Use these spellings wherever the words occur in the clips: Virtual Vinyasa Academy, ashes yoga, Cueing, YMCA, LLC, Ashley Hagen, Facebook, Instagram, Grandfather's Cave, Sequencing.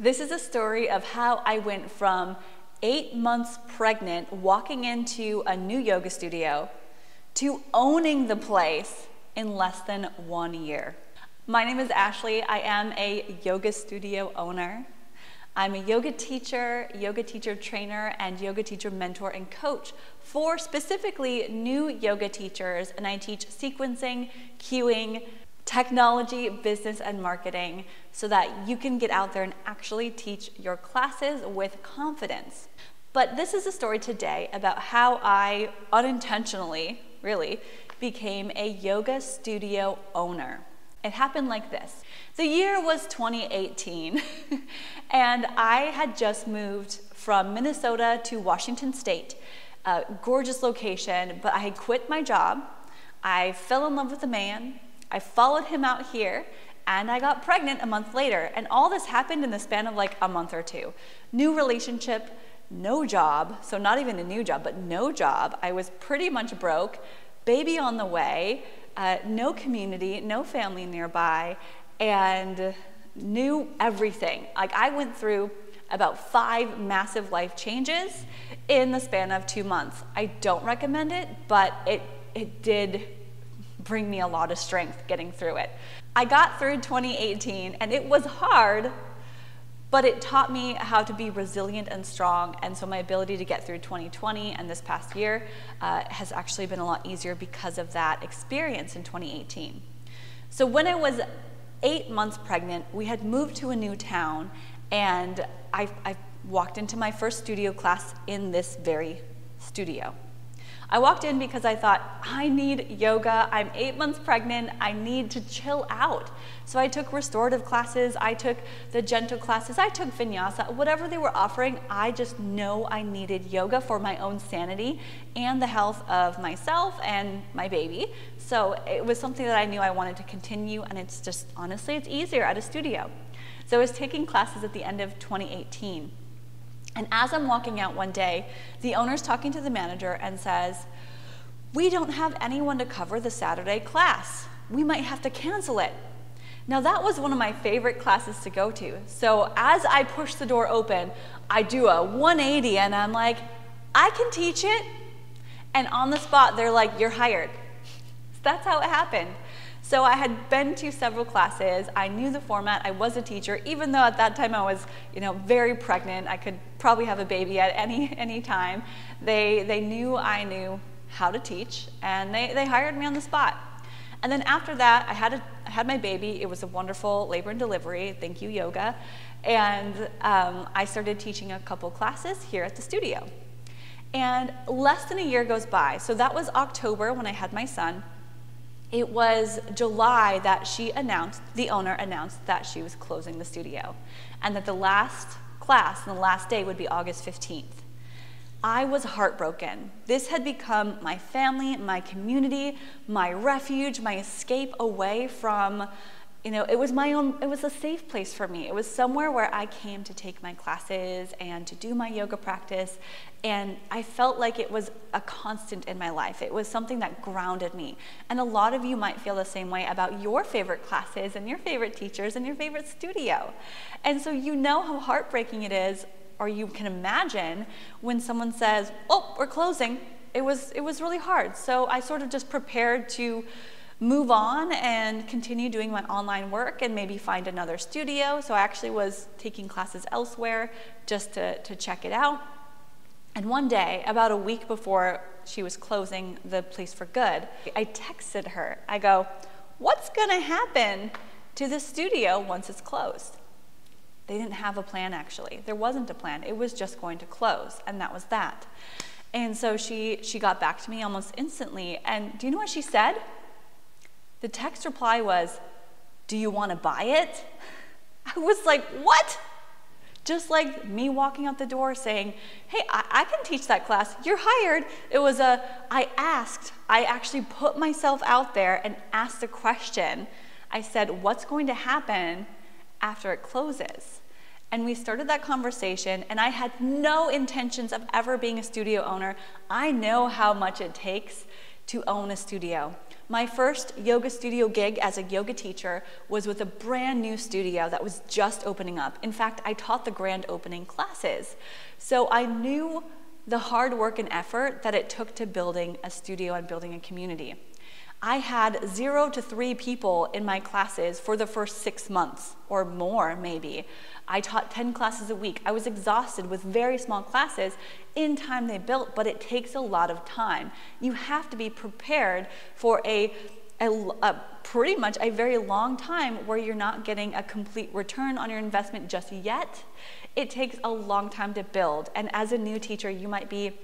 This is a story of how I went from 8 months pregnant, walking into a new yoga studio, to owning the place in less than 1 year. My name is Ashley. I am a yoga studio owner. I'm a yoga teacher trainer, and yoga teacher mentor and coach for specifically new yoga teachers, and I teach sequencing, cueing, technology, business, and marketing so that you can get out there and actually teach your classes with confidence. But this is a story today about how I unintentionally, really, became a yoga studio owner. It happened like this. The year was 2018, and I had just moved from Minnesota to Washington State, a gorgeous location, but I had quit my job. I fell in love with a man. I followed him out here, and I got pregnant a month later, and all this happened in the span of like a month or two. New relationship, no job, so not even a new job, but no job. I was pretty much broke, baby on the way, no community, no family nearby, and knew everything. Like, I went through about 5 massive life changes in the span of 2 months. I don't recommend it, but it did bring me a lot of strength getting through it. I got through 2018, and it was hard, but it taught me how to be resilient and strong, and so my ability to get through 2020 and this past year has actually been a lot easier because of that experience in 2018. So when I was 8 months pregnant, we had moved to a new town, and I walked into my first studio class in this very studio. I walked in because I thought, I need yoga, I'm 8 months pregnant, I need to chill out. So I took restorative classes, I took the gentle classes, I took vinyasa, whatever they were offering. I just know I needed yoga for my own sanity and the health of myself and my baby. So it was something that I knew I wanted to continue, and it's just, honestly, it's easier at a studio. So I was taking classes at the end of 2018. And as I'm walking out one day, the owner's talking to the manager and says, "We don't have anyone to cover the Saturday class. We might have to cancel it." Now, that was one of my favorite classes to go to. So as I push the door open, I do a 180 and I'm like, I can teach it. And on the spot, they're like, "You're hired." That's how it happened. So I had been to several classes, I knew the format, I was a teacher, even though at that time I was, you know, very pregnant, I could probably have a baby at any time. They knew I knew how to teach, and they hired me on the spot. And then after that, I had my baby. It was a wonderful labor and delivery, thank you yoga, and I started teaching a couple classes here at the studio. And less than a year goes by, so that was October when I had my son. It was July that the owner announced that she was closing the studio, and that the last class and the last day would be August 15th. I was heartbroken. This had become my family, my community, my refuge, my escape away from, you know, it was a safe place for me. It was somewhere where I came to take my classes and to do my yoga practice, and I felt like it was a constant in my life. It was something that grounded me. And a lot of you might feel the same way about your favorite classes and your favorite teachers and your favorite studio. And so you know how heartbreaking it is, or you can imagine, when someone says, "Oh, we're closing." It was really hard. So I sort of just prepared to move on and continue doing my online work and maybe find another studio. So I actually was taking classes elsewhere just to check it out. And one day, about a week before she was closing the place for good, I texted her. I go, "What's gonna happen to the studio once it's closed?" They didn't have a plan, actually. There wasn't a plan. It was just going to close, and that was that. And so she got back to me almost instantly, and do you know what she said? The text reply was, "Do you want to buy it?" I was like, what? Just like me walking out the door saying, "Hey, I can teach that class. You're hired." It was I actually put myself out there and asked a question. I said, "What's going to happen after it closes?" And we started that conversation, and I had no intentions of ever being a studio owner. I know how much it takes to own a studio. My first yoga studio gig as a yoga teacher was with a brand new studio that was just opening up. In fact, I taught the grand opening classes. So I knew the hard work and effort that it took to building a studio and building a community. I had 0 to 3 people in my classes for the first 6 months or more, maybe. I taught 10 classes a week. I was exhausted with very small classes in time they built, but it takes a lot of time. You have to be prepared for a pretty much a very long time where you're not getting a complete return on your investment just yet. It takes a long time to build. And as a new teacher, you might be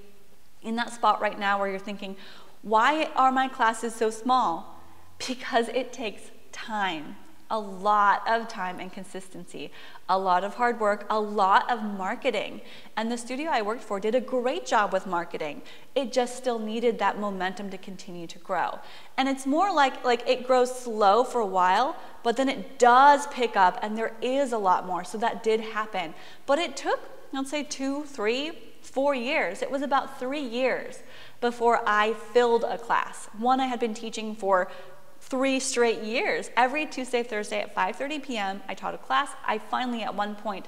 in that spot right now where you're thinking, why are my classes so small? Because it takes time, a lot of time and consistency, a lot of hard work, a lot of marketing. And the studio I worked for did a great job with marketing. It just still needed that momentum to continue to grow. And it's more like it grows slow for a while, but then it does pick up and there is a lot more. So that did happen. But it took, let's say 2, 3, 4 years. It was about 3 years before I filled a class. One I had been teaching for 3 straight years. Every Tuesday, Thursday at 5:30 p.m., I taught a class. I finally at one point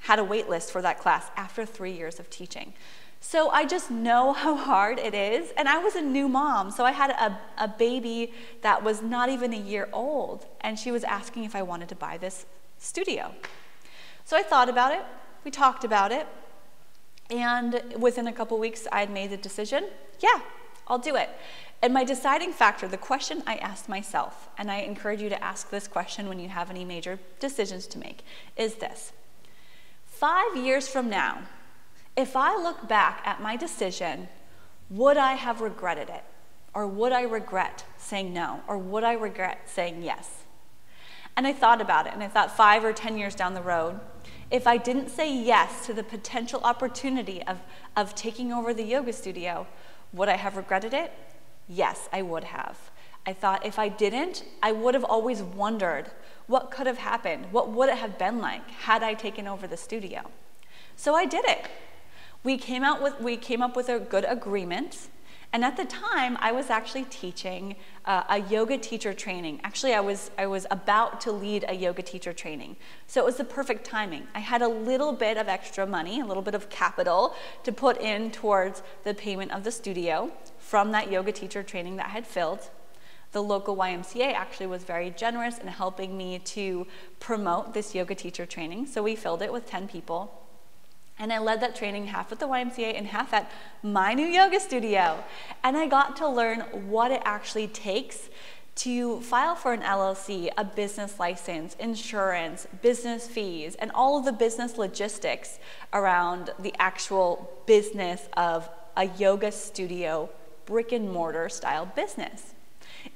had a wait list for that class after 3 years of teaching. So I just know how hard it is. And I was a new mom, so I had a baby that was not even a year old, and she was asking if I wanted to buy this studio. So I thought about it, we talked about it, and within a couple weeks, I had made the decision, yeah, I'll do it. And my deciding factor, the question I asked myself, and I encourage you to ask this question when you have any major decisions to make, is this. 5 years from now, if I look back at my decision, would I have regretted it? Or would I regret saying no? Or would I regret saying yes? And I thought about it, and I thought 5 or 10 years down the road, if I didn't say yes to the potential opportunity of taking over the yoga studio, would I have regretted it? Yes, I would have. I thought if I didn't, I would have always wondered what could have happened, what would it have been like had I taken over the studio? So I did it. We came up with a good agreement. And at the time, I was actually teaching a yoga teacher training. Actually, I was about to lead a yoga teacher training. So it was the perfect timing. I had a little bit of extra money, a little bit of capital to put in towards the payment of the studio from that yoga teacher training that I had filled. The local YMCA actually was very generous in helping me to promote this yoga teacher training. So we filled it with 10 people. And I led that training half at the YMCA and half at my new yoga studio. And I got to learn what it actually takes to file for an LLC, a business license, insurance, business fees, and all of the business logistics around the actual business of a yoga studio, brick and mortar style business.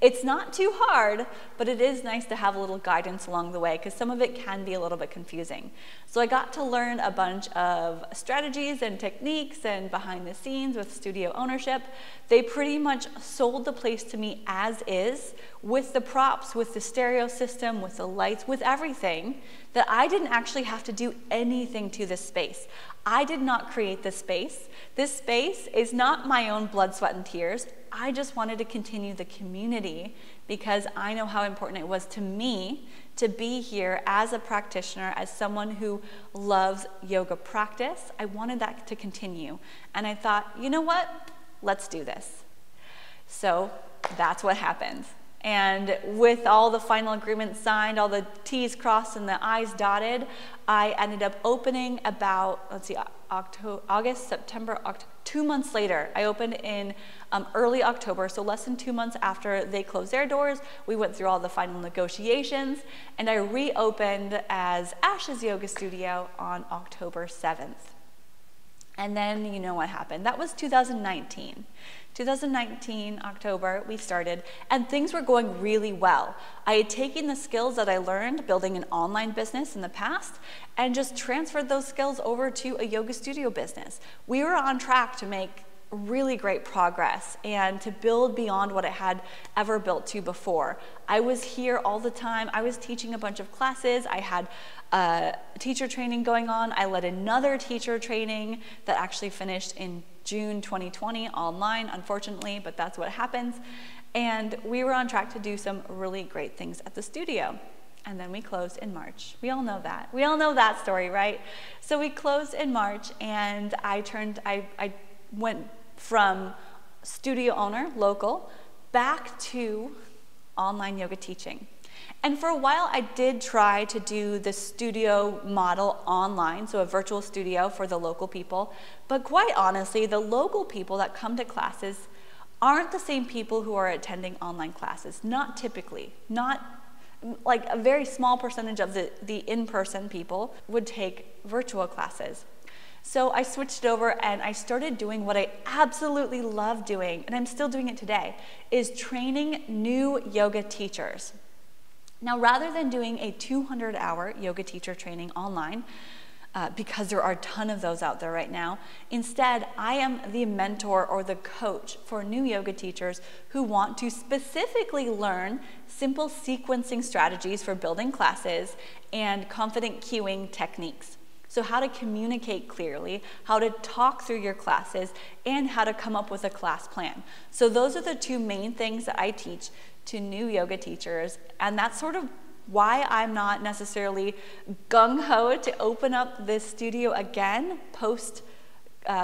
It's not too hard, but it is nice to have a little guidance along the way because some of it can be a little bit confusing. So I got to learn a bunch of strategies and techniques and behind the scenes with studio ownership. They pretty much sold the place to me as is, with the props, with the stereo system, with the lights, with everything, that I didn't actually have to do anything to this space. I did not create this space. This space is not my own blood, sweat, and tears. I just wanted to continue the community because I know how important it was to me to be here as a practitioner, as someone who loves yoga practice. I wanted that to continue. And I thought, you know what? Let's do this. So that's what happened. And with all the final agreements signed, all the T's crossed and the I's dotted, I ended up opening about, let's see, August, September, October, 2 months later. I opened in early October, so less than 2 months after they closed their doors. We went through all the final negotiations, and I reopened as Ashes Yoga Studio on October 7th. And then you know what happened. That was 2019. 2019, October, we started, and things were going really well. I had taken the skills that I learned building an online business in the past and just transferred those skills over to a yoga studio business. We were on track to make really great progress and to build beyond what I had ever built to before. I was here all the time. I was teaching a bunch of classes. I had teacher training going on. I led another teacher training that actually finished in June 2020 online, unfortunately, but that's what happens. And we were on track to do some really great things at the studio. And then we closed in March. We all know that. We all know that story, right? So we closed in March, and I went from studio owner, local, back to online yoga teaching. And for a while, I did try to do the studio model online, so a virtual studio for the local people. But quite honestly, the local people that come to classes aren't the same people who are attending online classes, not typically. Not like a very small percentage of the in-person people would take virtual classes. So I switched over and I started doing what I absolutely love doing, and I'm still doing it today, is training new yoga teachers. Now, rather than doing a 200-hour yoga teacher training online, because there are a ton of those out there right now, instead, I am the mentor or the coach for new yoga teachers who want to specifically learn simple sequencing strategies for building classes and confident cueing techniques. So how to communicate clearly, how to talk through your classes, and how to come up with a class plan. So those are the two main things that I teach to new yoga teachers, and that's sort of why I'm not necessarily gung-ho to open up this studio again post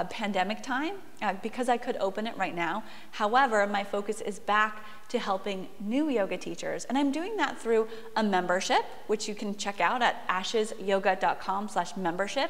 pandemic time, because I could open it right now. However, my focus is back to helping new yoga teachers, and I'm doing that through a membership, which you can check out at ashesyoga.com/membership.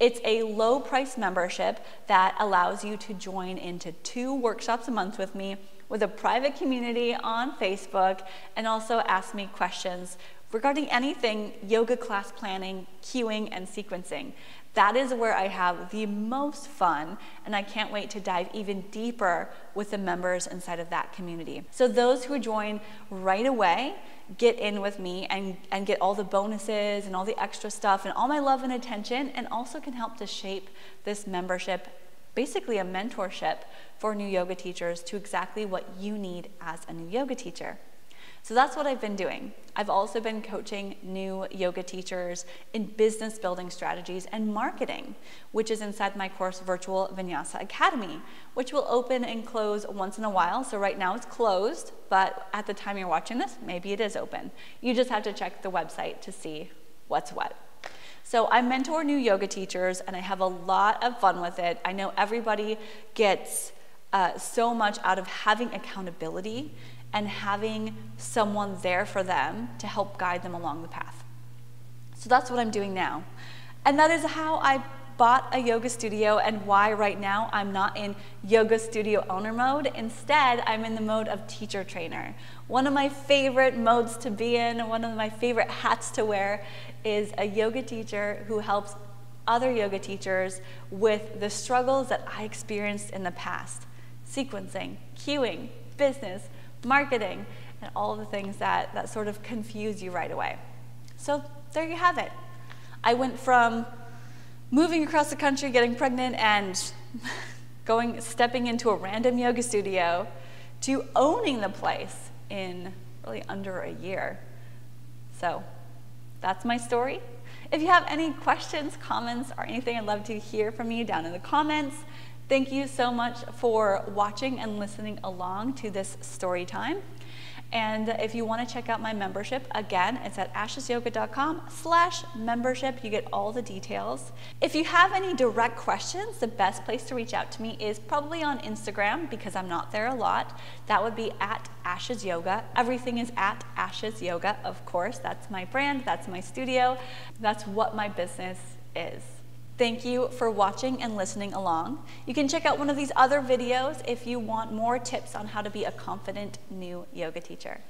It's a low price membership that allows you to join into 2 workshops a month with me, with a private community on Facebook, and also ask me questions regarding anything yoga class planning, cueing, and sequencing. That is where I have the most fun, and I can't wait to dive even deeper with the members inside of that community. So those who join right away get in with me and get all the bonuses and all the extra stuff and all my love and attention, and also can help to shape this membership, basically a mentorship for new yoga teachers, to exactly what you need as a new yoga teacher. So that's what I've been doing. I've also been coaching new yoga teachers in business building strategies and marketing, which is inside my course, Virtual Vinyasa Academy, which will open and close once in a while. So right now it's closed, but at the time you're watching this, maybe it is open. You just have to check the website to see what's what. So I mentor new yoga teachers, and I have a lot of fun with it. I know everybody gets so much out of having accountability and having someone there for them to help guide them along the path. So that's what I'm doing now. And that is how I bought a yoga studio, and why right now I'm not in yoga studio owner mode. Instead, I'm in the mode of teacher trainer. One of my favorite modes to be in, one of my favorite hats to wear, is a yoga teacher who helps other yoga teachers with the struggles that I experienced in the past. Sequencing, cueing, business, marketing, and all the things that sort of confuse you right away. So there you have it. I went from moving across the country, getting pregnant, and stepping into a random yoga studio to owning the place in really under a year. So that's my story. If you have any questions, comments, or anything, I'd love to hear from you down in the comments. Thank you so much for watching and listening along to this story time. And if you want to check out my membership, again, it's at ashesyoga.com/membership. You get all the details. If you have any direct questions, the best place to reach out to me is probably on Instagram, because I'm not there a lot. That would be at Ashes Yoga. Everything is at Ashes Yoga, of course. That's my brand. That's my studio. That's what my business is. Thank you for watching and listening along. You can check out one of these other videos if you want more tips on how to be a confident new yoga teacher.